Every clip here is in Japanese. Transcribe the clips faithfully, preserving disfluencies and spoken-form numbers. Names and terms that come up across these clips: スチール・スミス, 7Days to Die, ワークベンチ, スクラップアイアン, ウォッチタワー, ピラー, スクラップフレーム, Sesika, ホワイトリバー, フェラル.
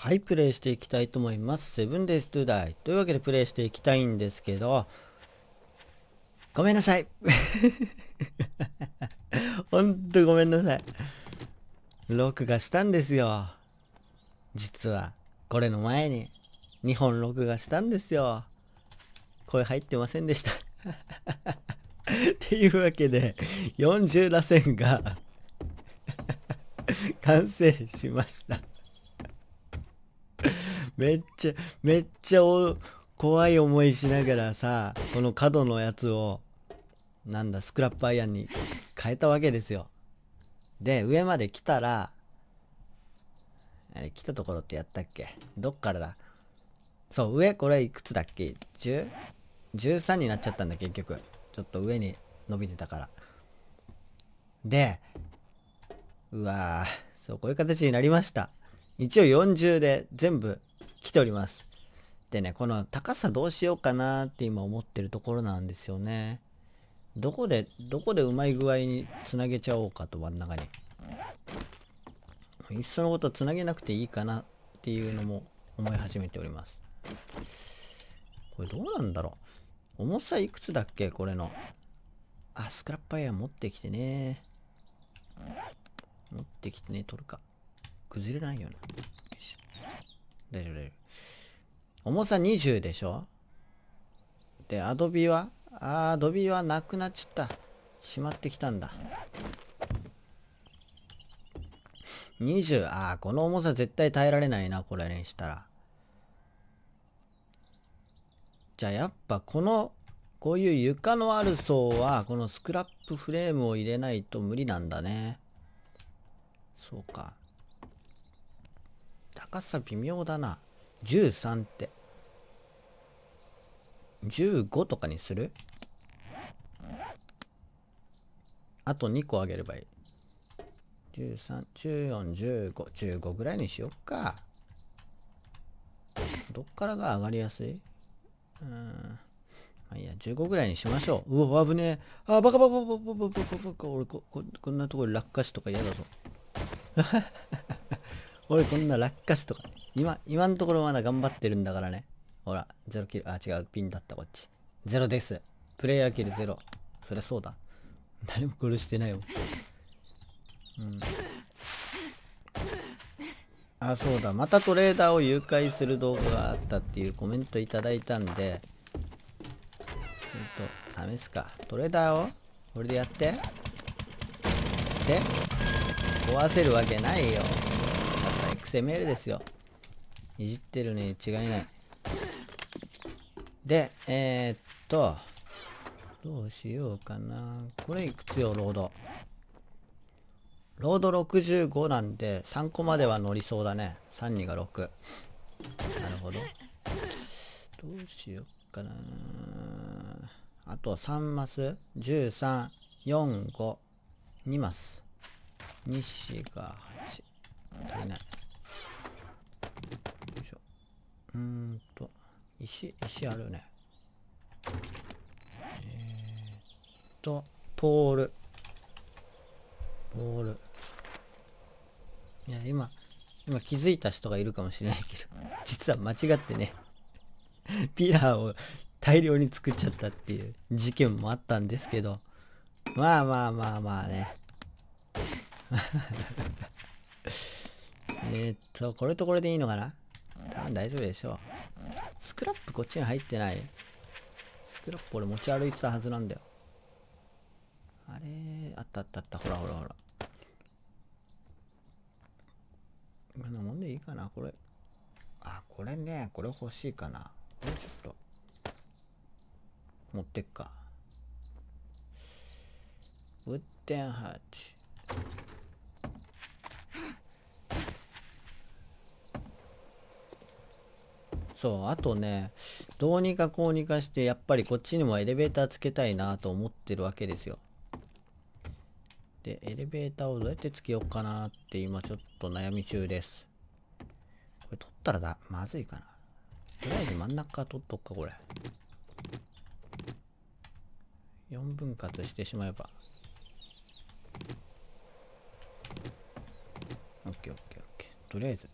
はい、プレイしていきたいと思います。セブンデイズトゥダイ。というわけでプレイしていきたいんですけど、ごめんなさい。ほんとごめんなさい。録画したんですよ。実は、これの前ににほん録画したんですよ。声入ってませんでした。っていうわけで、よんじゅう螺旋が完成しました。めっちゃめっちゃお怖い思いしながらさ、この角のやつをなんだスクラップアイアンに変えたわけですよ。で上まで来たら、あれ来たところってやったっけ、どっからだ、そう、上これいくつだっけ、じゅう、じゅうさんになっちゃったんだ結局。ちょっと上に伸びてたから。でうわー、そう、こういう形になりました。一応よんじゅうで全部来ております。でね、この高さどうしようかなって今思ってるところなんですよね。どこで、どこでうまい具合につなげちゃおうかと、真ん中に。いっそのことつなげなくていいかなっていうのも思い始めております。これどうなんだろう。重さいくつだっけこれの。あ、スクラップアイアン持ってきてね。持ってきてね、取るか。崩れないよな。よいしょ。大丈夫大丈夫。重さにじゅうでしょ。でアドビはあアドビはなくなっちゃった、しまってきたんだ。にじゅう、ああこの重さ絶対耐えられないなこれにしたら。じゃあやっぱこのこういう床のある層はこのスクラップフレームを入れないと無理なんだね。そうか、高さ微妙だな。じゅうさんってじゅうごとかにする。あとにこあげればいい。じゅうさん、じゅうよん、じゅうご、じゅうごぐらいにしよっか。どっからが上がりやすい？うーん、まあいいや、じゅうごぐらいにしましょう。うわ危ねえ。あバカバカバカバカバカバカ。俺 こ, こ, こんなところ落下しとか嫌だぞ。俺こんな落下しとか今今のところまだ頑張ってるんだからね。ほらゼロキル、あ違うピンだった、こっちゼロです。プレイヤーキルゼロ。そりゃそうだ、誰も殺してないよ。うん、あそうだ、またトレーダーを誘拐する動画があったっていうコメントいただいたんで、ちょっと試すか。トレーダーをこれでやってで壊せるわけないよ。癖メールですよ。いじってるに違いない。で、えー、っと、どうしようかな。これいくつよ、ロード。ロードろくじゅうごなんで、さんこまでは乗りそうだね。さん、にがろく。なるほど。どうしようかな。あとさんマス。じゅうさん、よん、ご、にマス。に、よんがはち。足りない。うーんと石石あるよね。えー、っとポールポールいや今今気づいた人がいるかもしれないけど、実は間違ってねピラーを大量に作っちゃったっていう事件もあったんですけど、まあまあまあまあねえーっとこれとこれでいいのかな、多分大丈夫でしょう。スクラップこっちに入ってない。スクラップ俺持ち歩いてたはずなんだよ。あれあったあったあった、ほらほらほら。こんなもんでいいかなこれ。あこれね、これ欲しいかな。これちょっと持ってっか。ごてんはち。そう、あとね、どうにかこうにかしてやっぱりこっちにもエレベーターつけたいなと思ってるわけですよ。でエレベーターをどうやってつけようかなって今ちょっと悩み中です。これ取ったらだまずいかな。とりあえず真ん中取っとくか。これよんぶん割してしまえば オーケーオーケーオーケー。とりあえず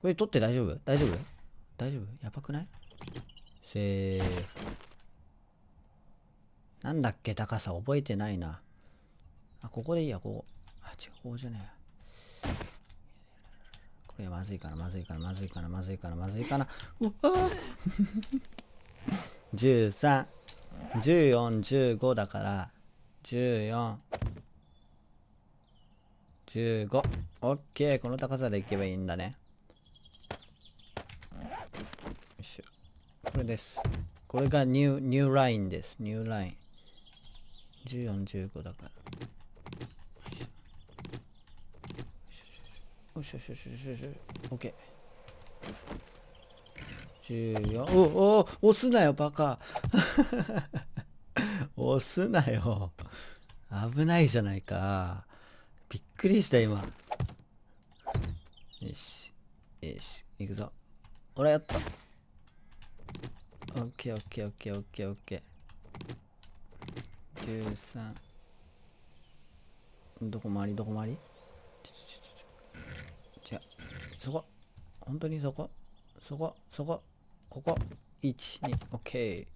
これ取って大丈夫？大丈夫？大丈夫？やばくない？せー。なんだっけ、高さ覚えてないな。あ、ここでいいや、ここ。あ、違う、ここじゃねえや。これまずいかな、まずいかな、まずいかな、まずいかな、まずいかな。うわぁ!じゅうさん、じゅうよん、じゅうごだから、じゅうよん、じゅうご。オッケー、この高さでいけばいいんだね。よいしょ。これです。これがニュー、ニューラインです。ニューライン。じゅうよん、じゅうごだから。よしよしよしよしよし。オッケー。じゅうよん。おお、押すなよ、バカ。押すなよ。危ないじゃないか。びっくりした、今。よし。よし。行くぞ。ほら、やった。オッケーオッケーオッケーオッケーオッケー。じゅうさん。どこ回りどこ回り？違う。そこ。本当にそこ。そこ。そこ。ここ。いち、に。オッケ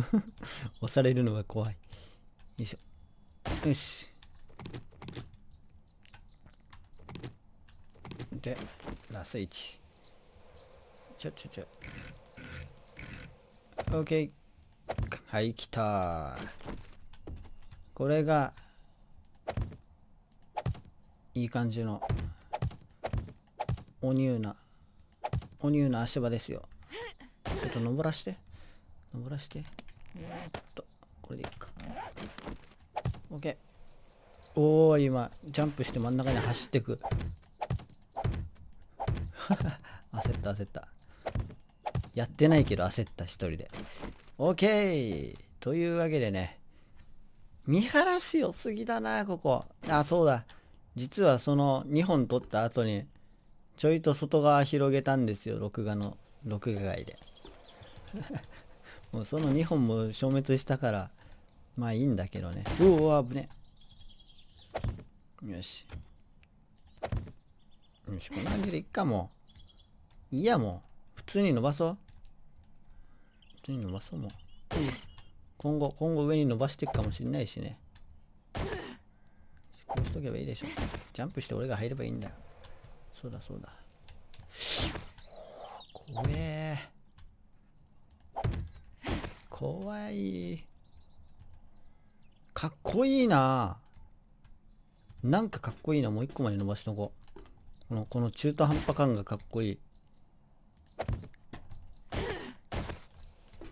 ー。押されるのが怖い。よいしょ。よし。で、ラスいち。ちょちょちょ。オッケー。はい、来た。これが、いい感じの、おニューな、おニューな足場ですよ。ちょっと登らして。登らして。と、これでいいか。オッケー。おー、今、ジャンプして真ん中に走ってく。焦った焦った。やってないけど焦った一人で。OK！ というわけでね。見晴らし良すぎだな、ここ。あ、そうだ。実はそのにほん撮った後に、ちょいと外側広げたんですよ、録画の、録画外で。もうそのにほんも消滅したから、まあいいんだけどね。うわ、危ね。よし。よし、こんな感じでいっか、もう。いや、もう。普通に伸ばそう。普通に伸ばそう、もう。今後、今後上に伸ばしていくかもしれないしね。こうしとけばいいでしょ。ジャンプして俺が入ればいいんだよ。そうだ、そうだ。怖え。怖い。かっこいいな。なんかかっこいいな。もう一個まで伸ばしとこう。この、この中途半端感がかっこいい。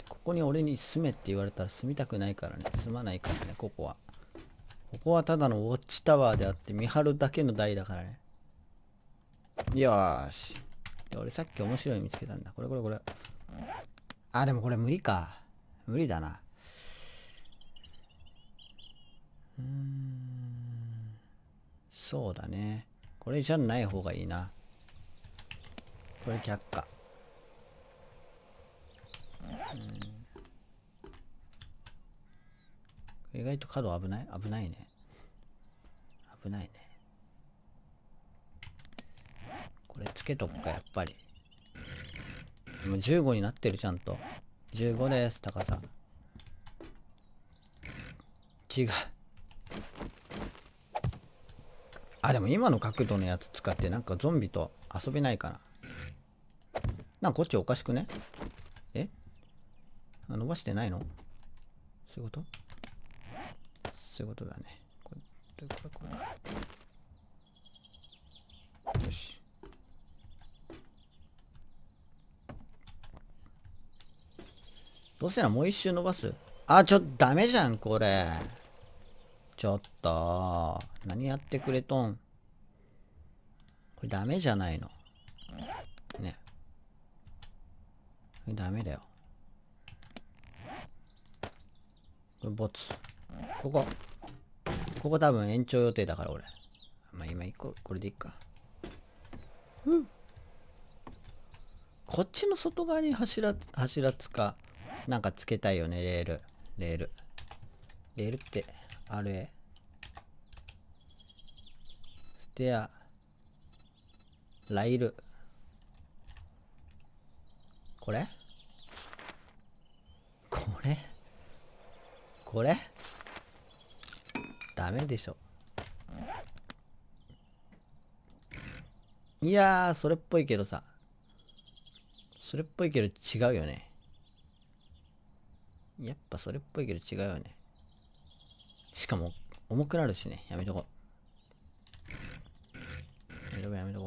ここに俺に住めって言われたら住みたくないからね。住まないからね、ここは。ここはただのウォッチタワーであって見張るだけの台だからね。よーし。で、俺さっき面白いの見つけたんだ。これこれこれ。あ、でもこれ無理か。無理だな。うーん。そうだね。これじゃない方がいいな。これ却下。うん。意外と角危ない？危ないね。危ないね。これつけとくか、やっぱり。もうじゅうごになってる、ちゃんと。じゅうごです、高さ。違う。あ、でも今の角度のやつ使ってなんかゾンビと遊べないかな。なんかこっちおかしくね？え？伸ばしてないの？そういうこと？そういうことだね。これ、これ、これ。よし。どうせならもう一周伸ばす？あ、ちょっとダメじゃん、これ。ちょっと、何やってくれとん。これダメじゃないの。ね。これダメだよ。これボツ。ここ。ここ多分延長予定だから俺。まあ今一個、これでいいか。うん。こっちの外側に柱、柱つか、なんかつけたいよね、レール。レール。レールって。あれレア、ライル。これこれこれダメでしょ。いやー、それっぽいけどさ。それっぽいけど違うよね。やっぱそれっぽいけど違うよね。しかも、重くなるしね。やめとこう。やめとこう、やめとこ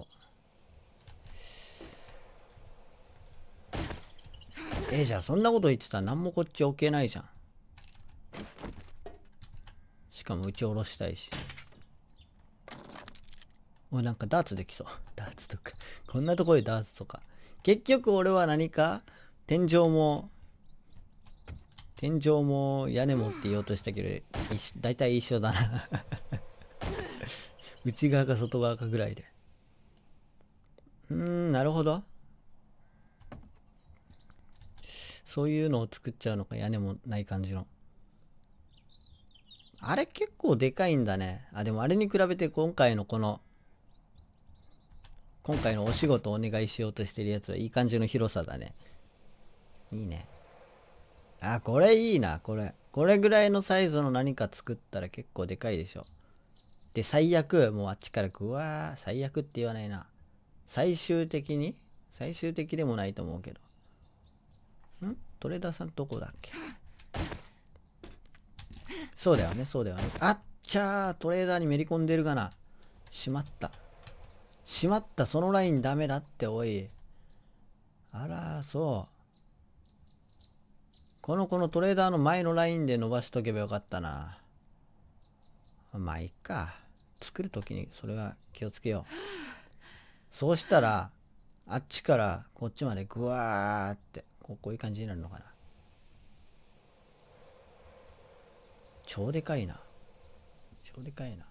う。えー、じゃあそんなこと言ってたら何もこっち置けないじゃん。しかも、打ち下ろしたいし。おい、なんかダーツできそう。ダーツとか。こんなところでダーツとか。結局俺は何か、天井も、天井も屋根もって言おうとしたけど、だいたい一緒だな。内側か外側かぐらいで。うーん、なるほど。そういうのを作っちゃうのか、屋根もない感じの。あれ結構でかいんだね。あ、でもあれに比べて今回のこの、今回のお仕事お願いしようとしてるやつはいい感じの広さだね。いいね。あ、これいいな、これ。これぐらいのサイズの何か作ったら結構でかいでしょ。で、最悪、もうあっちからくわー、最悪って言わないな。最終的に最終的でもないと思うけど。ん？トレーダーさんどこだっけ？そうだよね、そうだよね。あっちゃー、トレーダーにめり込んでるがな。しまった。しまった、そのラインダメだって、おい。あら、そう。このこのトレーダーの前のラインで伸ばしとけばよかったな。まあいいか。作るときにそれは気をつけよう。そうしたら、あっちからこっちまでグワーって、こう、こういう感じになるのかな。超でかいな。超でかいな。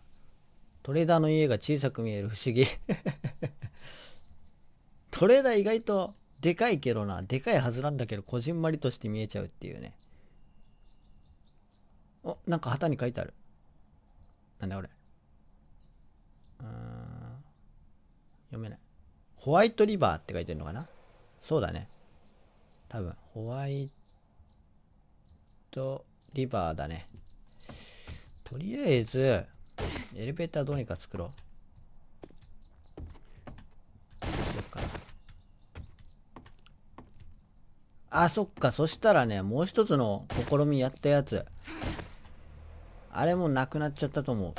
トレーダーの家が小さく見える、不思議。トレーダー意外と、でかいけどな。でかいはずなんだけど、こじんまりとして見えちゃうっていうね。お、なんか旗に書いてある。なんだ俺。うーん。読めない。ホワイトリバーって書いてるのかな？そうだね。多分、ホワイトリバーだね。とりあえず、エレベーターどうにか作ろう。あ、そっか。そしたらね、もう一つの試みやったやつ。あれもなくなっちゃったと思う。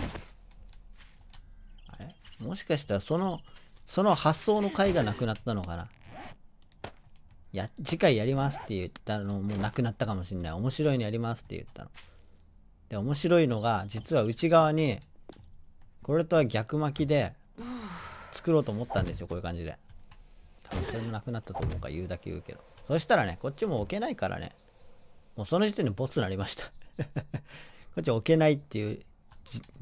あれ？もしかしたらその、その発想の回がなくなったのかな。や、次回やりますって言ったのもなくなったかもしんない。面白いのやりますって言ったの。で、面白いのが、実は内側に、これとは逆巻きで、作ろうと思ったんですよ。こういう感じで。多分それもなくなったと思うから言うだけ言うけど。そしたらね、こっちも置けないからね。もうその時点でボツになりました。こっち置けないっていう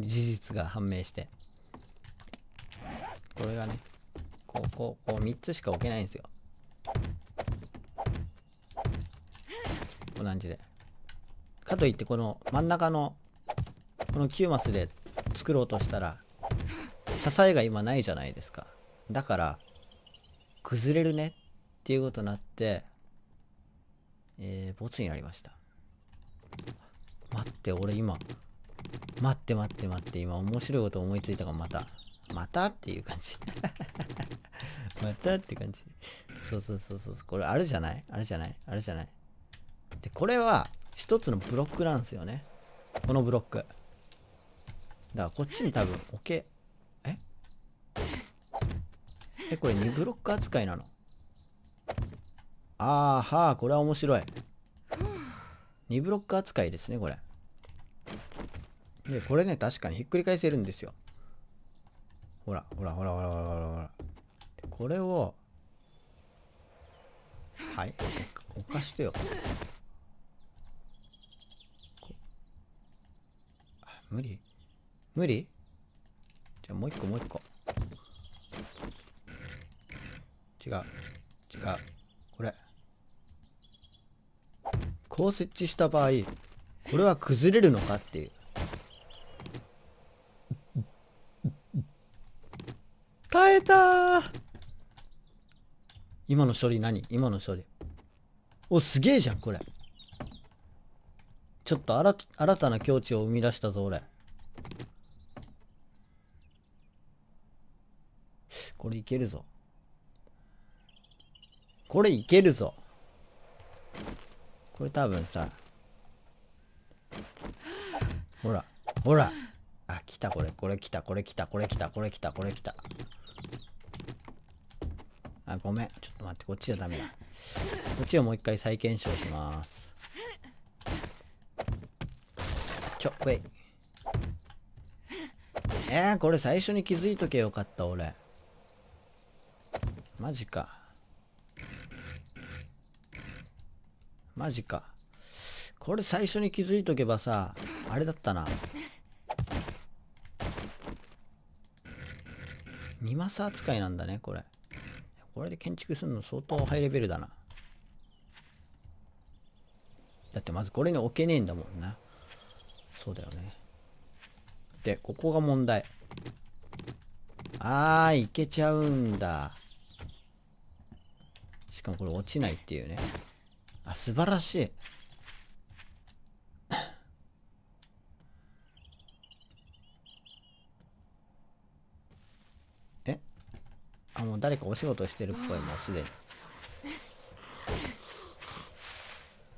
事実が判明して。これがね、こう、こう、こうみっつしか置けないんですよ。こんな感じで。かといって、この真ん中の、このきゅうマスで作ろうとしたら、支えが今ないじゃないですか。だから、崩れるねっていうことになって、えー、ボツになりました。待って、俺今、待って待って待って、今面白いこと思いついたから、また、またっていう感じ。またって感じ。そうそうそうそう。これあるじゃない？あるじゃない？あるじゃない？で、これは一つのブロックなんですよね。このブロック。だからこっちに多分置け、え？え、これにブロック扱いなの？あーはー、これは面白い。にブロック扱いですね、これ。で、これね、確かにひっくり返せるんですよ。ほら、ほら、ほら、ほら、ほら、ほら、ほら。これを、はい、おかしてよ。あ、無理？無理？じゃあ、もう一個、もう一個。違う、違う。これ。こう設置した場合、これは崩れるのかっていう。耐えたー。今の処理何？今の処理。お、すげえじゃん、これ。ちょっと新、新たな境地を生み出したぞ、俺。これいけるぞ。これいけるぞ。これ多分さ。ほら、ほら。あ、来た、これ、これ来た、これ来た、これ来た、これ来た、これ来た。あ、ごめん。ちょっと待って、こっちじゃダメだ。こっちをもう一回再検証します。ちょ、こい。えー、これ最初に気づいとけよかった、俺。マジか。マジか。これ最初に気づいとけばさ、あれだったな。にマス扱いなんだね、これ。これで建築するの相当ハイレベルだな。だってまずこれに置けねえんだもんな。そうだよね。で、ここが問題。あー、いけちゃうんだ。しかもこれ落ちないっていうね。あ、素晴らしい。え？あ、もう誰かお仕事してるっぽい、もうすでに。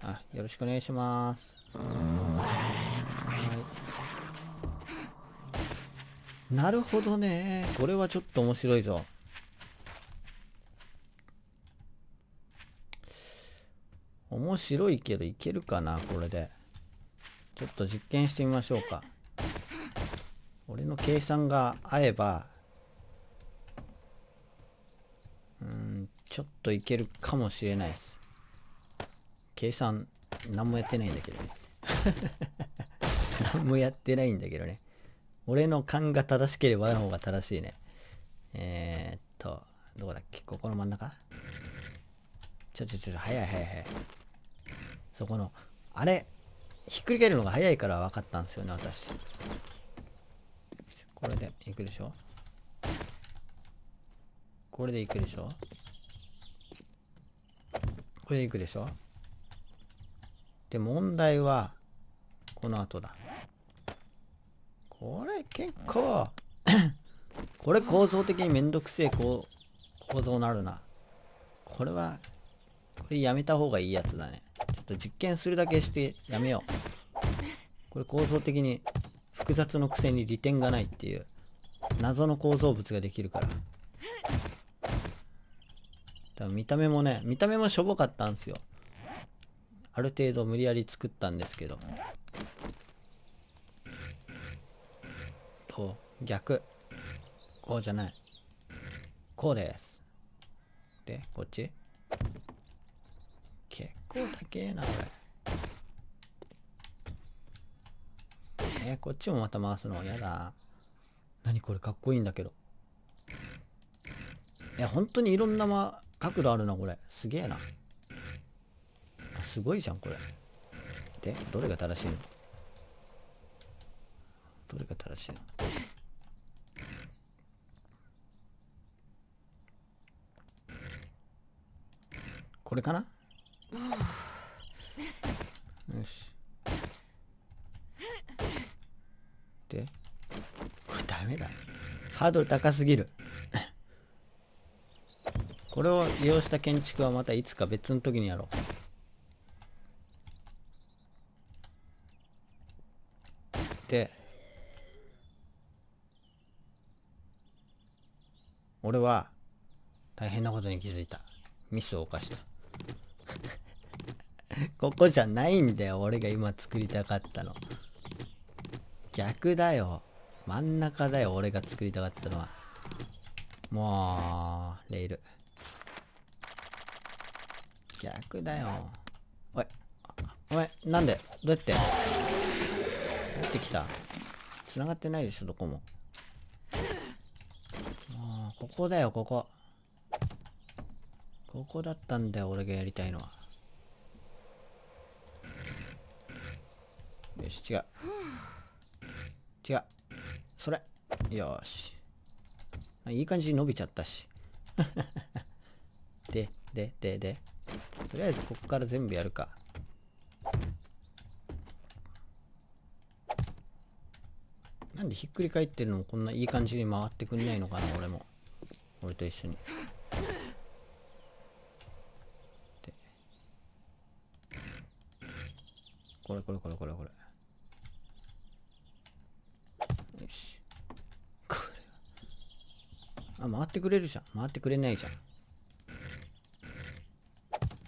あ、よろしくお願いします。はい。なるほどね。これはちょっと面白いぞ。面白いけどいけるかな、これで。ちょっと実験してみましょうか。俺の計算が合えば、うーん、ちょっといけるかもしれないです。計算、何もやってないんだけどね。何もやってないんだけどね。俺の勘が正しければの方が正しいね。えー、っと、どこだっけ？ここの真ん中？ちょちょちょ、早い早い早い。そこのあれひっくり返るのが早いから分かったんですよね、私。これでいくでしょ、これでいくでしょ、これでいくでしょ。で問題はこの後だ。これ結構これ構造的にめんどくせえ構造になるな。これはこれやめた方がいいやつだね。ちょっと実験するだけしてやめよう。これ構造的に複雑のくせに利点がないっていう謎の構造物ができるから。多分見た目もね、見た目もしょぼかったんすよ。ある程度無理やり作ったんですけど。と逆。こうじゃない。こうです。で、こっち結構高えな、これ。えー、こっちもまた回すのやだ。何これかっこいいんだけど。いや、本当にいろんな、ま、角度あるな、これ。すげえな。すごいじゃん、これ。で、どれが正しいの？どれが正しいの？これかな？よし。で、これダメだ。ハードル高すぎる。これを利用した建築はまたいつか別の時にやろう。で、俺は大変なことに気づいた。ミスを犯した。ここじゃないんだよ、俺が今作りたかったの。逆だよ。真ん中だよ、俺が作りたかったのは。もう、レール。逆だよ。おい、おい、なんで？どうやって？どうやって来た？繋がってないでしょ、どこも。もう、ここだよ、ここ。ここだったんだよ、俺がやりたいのは。よし、違う違う、それよし。いい感じに伸びちゃったし。で、で、で、で。とりあえずここから全部やるか。なんでひっくり返ってるのもこんないい感じに回ってくんないのかな、俺も。俺と一緒に。で。これこれこれこれこれ。よし。これ。あ、回ってくれるじゃん。回ってくれないじゃん。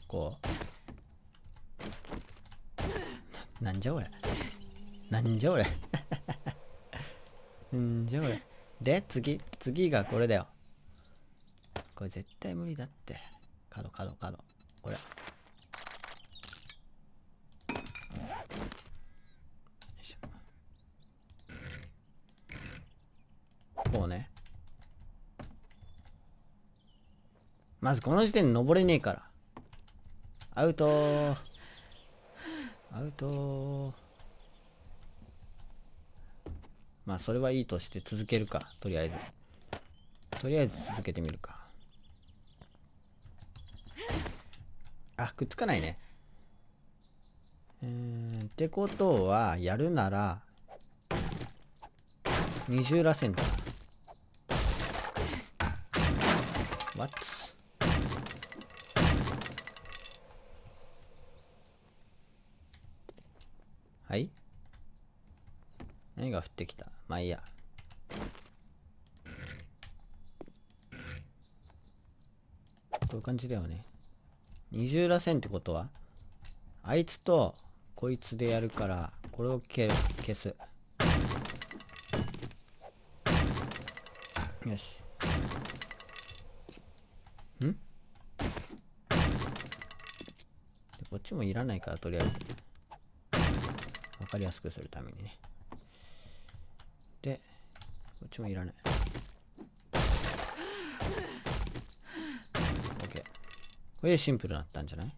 こう。な、なんじゃ俺。なんじゃ俺。んじゃあ俺。で、次。次がこれだよ。これ絶対無理だって。角、角、角。これ。よいしょ。こうね。まずこの時点で登れねえから。アウトー。アウトー。まあそれはいいとして続けるか。とりあえずとりあえず続けてみるか。あ、くっつかないね。うーんってことはやるなら二重らせんだ。ワッツはい、何が降ってきた。まあいいや。こういう感じだよね。二重らせんってことはあいつとこいつでやるから、これを消す。よし。んでこっちもいらないから、とりあえず分かりやすくするためにね。で、こっちもいらない。OK。これでシンプルになったんじゃない？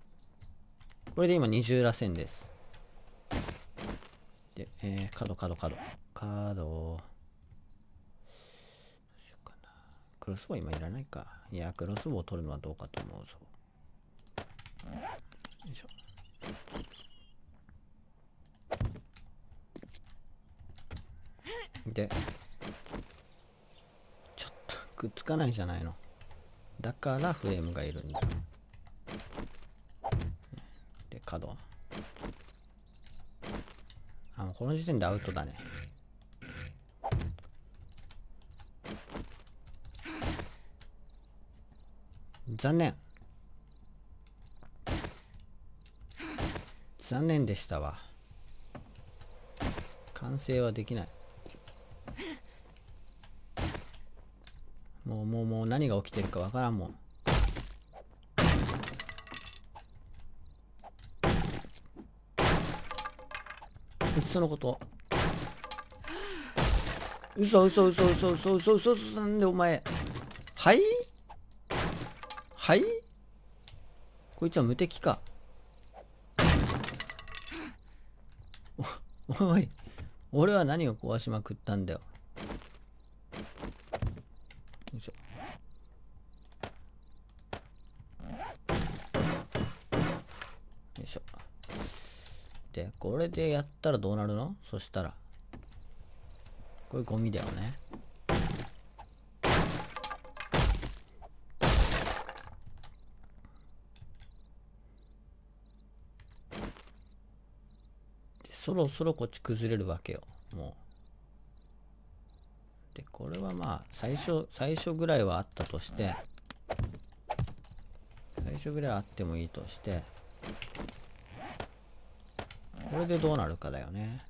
これで今二重らせんです。で、えー、角、角、角。角。クロスボウ今いらないか。いや、クロスボウを取るのはどうかと思うぞ。よいしょ。で、ちょっとくっつかないじゃないの。だからフレームがいるんだ。で、角。あ、もうこの時点でアウトだね。残念。残念でしたわ。完成はできない。もうもうもう何が起きてるかわからんもん。いっそのこと。嘘嘘嘘嘘嘘嘘嘘嘘、なんでお前。はいはい、こいつは無敵か。お、おい。俺は何を壊しまくったんだよ。よいしょ。よいしょ。で、これでやったらどうなるの？そしたら。これゴミだよね。で、そろそろこっち崩れるわけよ。もう。でこれはまあ最初最初ぐらいはあったとして、最初ぐらいはあってもいいとして、これでどうなるかだよね。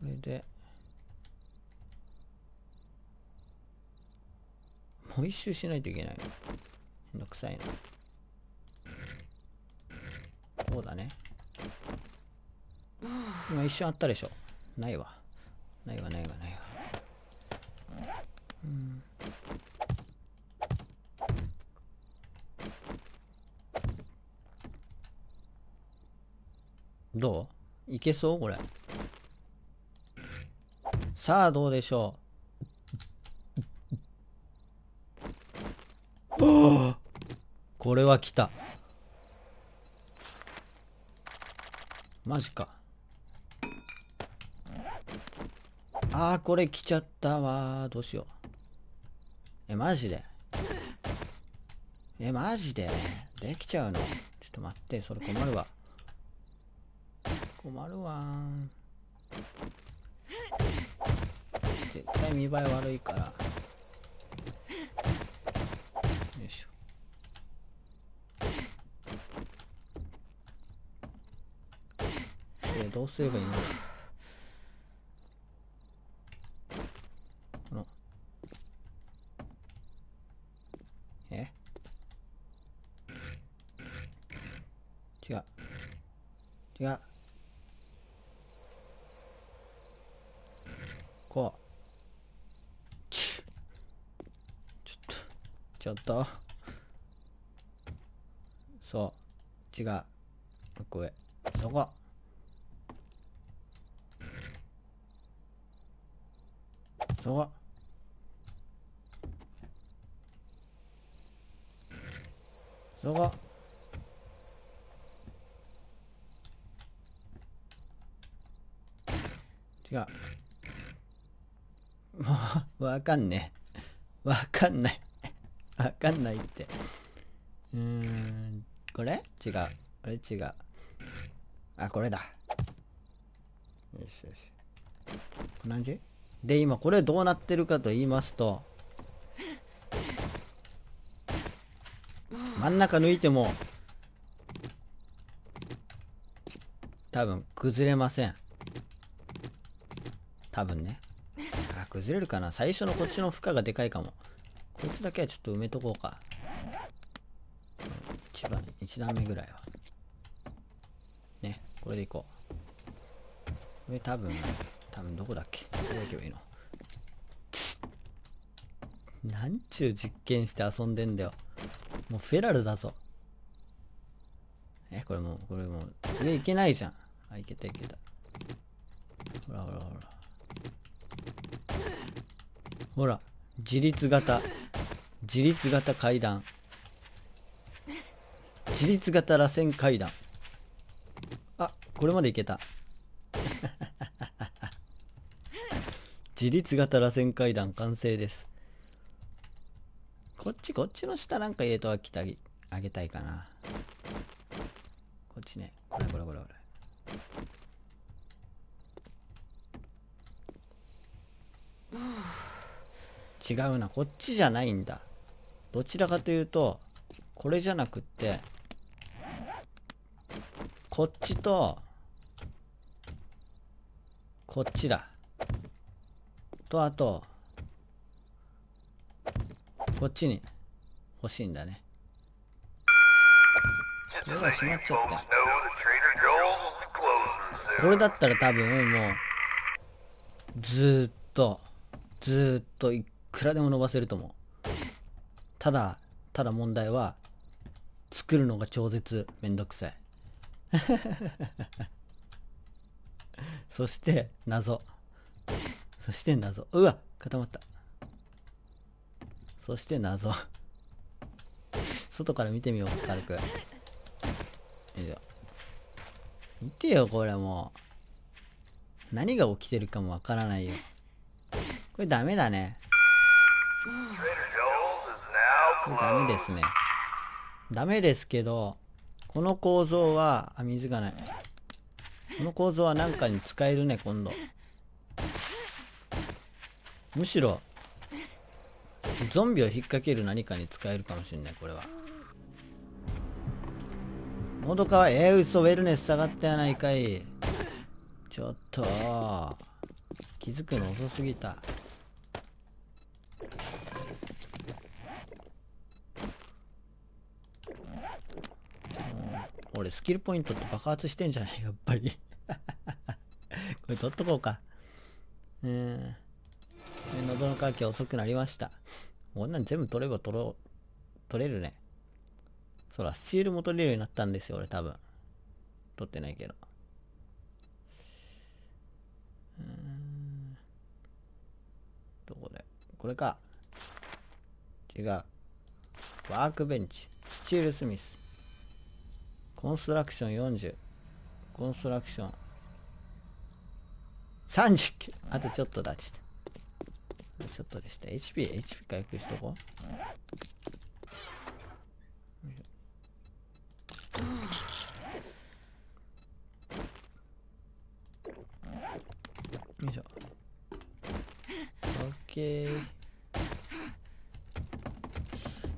これでもう一周しないといけない。めんどくさいな。こうだね。今一瞬あったでしょ。ないわないわないわないわ。うん。どう？いけそう？これ。さあどうでしょう。これは来た。マジか。あー、これ来ちゃったわー。どうしよう。え、マジで。え、マジで。できちゃうの。ちょっと待って、それ困るわ。困るわー。絶対見栄え悪いから。よいしょ。え、どうすればいいの？違う違う、こうちょっとちょっとそう違う、これそこそこそこ違う。もう、わかんねえ。わかんない。わかんないって。うーん、これ違う。これ違う。あ、これだ。よしよし。こんな感じで、今、これどうなってるかと言いますと、真ん中抜いても、多分、崩れません。多分ね。あ、崩れるかな。最初のこっちの負荷がでかいかも。こいつだけはちょっと埋めとこうか。一番、一段目ぐらいは。ね、これでいこう。これ多分、多分どこだっけ？どう行けばいいの？なんちゅう実験して遊んでんだよ。もうフェラルだぞ。え、これもう、これもう、上行けないじゃん。あ、行けた行けた。ほらほらほら。ほら、自立型、自立型階段、自立型螺旋階段。あ、これまでいけた。自立型螺旋階段完成です。こっち、こっちの下なんか入れとあげたい、あげたいかな。こっちね、これこれこれこれ。違うな、こっちじゃないんだ。どちらかというとこれじゃなくってこっちとこっちだと、あとこっちに欲しいんだね。目が閉まっちゃった。これだったら多分もうずーっとずーっといっいくらでも伸ばせると思う。ただただ問題は作るのが超絶めんどくさい。そして謎、そして謎、うわ固まった。そして謎。外から見てみよう、軽く。よいしょ、見てよ、これもう何が起きてるかもわからないよ。これダメだね。ダメですね。ダメですけど、この構造は、あ、水がない。この構造はなんかに使えるね、今度。むしろ、ゾンビを引っ掛ける何かに使えるかもしれない、これは。のどかは、えー、嘘、ウェルネス下がったやないかい。ちょっと、気づくの遅すぎた。俺スキルポイントって爆発してんじゃないやっぱり。これ取っとこうか。うーん、喉の渇き遅くなりました。こんなん全部取れば取ろう、取れるね。そらスチールも取れるようになったんですよ、俺多分取ってないけど。うーん、どこでこれか。違う、ワークベンチ、スチール・スミス。コンストラクションよんじゅう。コンストラクションさんじゅうきゅう。あとちょっとだ。ちょっとでした。エイチピー、エイチピー 回復しとこう。よいしょ。OK。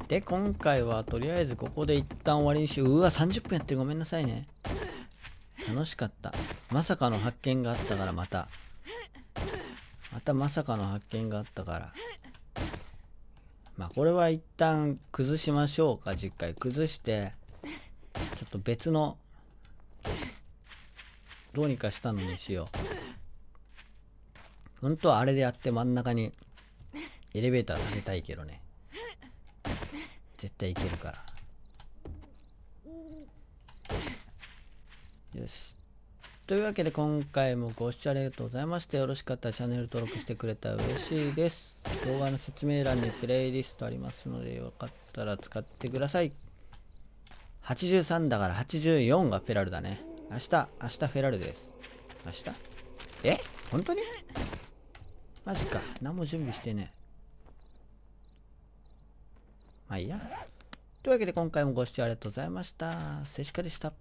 で、今回はとりあえずここで一旦終わりにしよう。うわ、さんじゅっぷんやってる。ごめんなさいね。楽しかった。まさかの発見があったから、また。またまさかの発見があったから。まあ、これは一旦崩しましょうか、じゅっかい。崩して、ちょっと別の、どうにかしたのにしよう。本当はあれでやって真ん中にエレベーター立てたいけどね。絶対いけるから。よし。というわけで今回もご視聴ありがとうございました。よろしかったらチャンネル登録してくれたら嬉しいです。動画の説明欄にプレイリストありますのでよかったら使ってください。はちじゅうさんだからはちじゅうよんがフェラルだね。明日、明日フェラルです。明日？え？本当に？マジか。何も準備してねえ。まあいいや。というわけで今回もご視聴ありがとうございました。セシカでした。